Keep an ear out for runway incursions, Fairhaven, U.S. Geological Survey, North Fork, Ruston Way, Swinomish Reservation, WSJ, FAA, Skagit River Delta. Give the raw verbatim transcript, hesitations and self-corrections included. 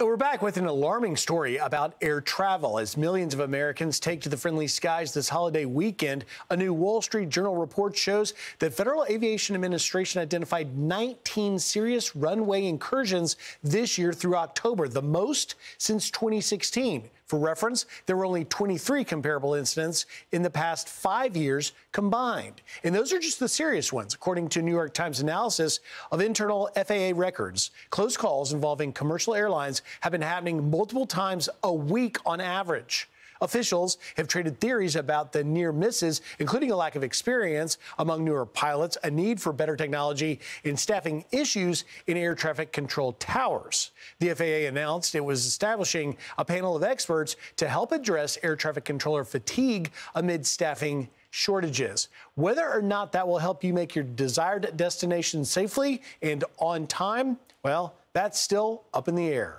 We're back with an alarming story about air travel. As millions of Americans take to the friendly skies this holiday weekend, a new Wall Street Journal report shows the Federal Aviation Administration identified nineteen serious runway incursions this year through October, the most since twenty sixteen. For reference, there were only twenty-three comparable incidents in the past five years combined. And those are just the serious ones, according to New York Times analysis of internal F A A records. Close calls involving commercial airlines have been happening multiple times a week on average. Officials have traded theories about the near misses, including a lack of experience among newer pilots, a need for better technology, and staffing issues in air traffic control towers. The F A A announced it was establishing a panel of experts to help address air traffic controller fatigue amid staffing shortages. Whether or not that will help you make your desired destination safely and on time, well, that's still up in the air.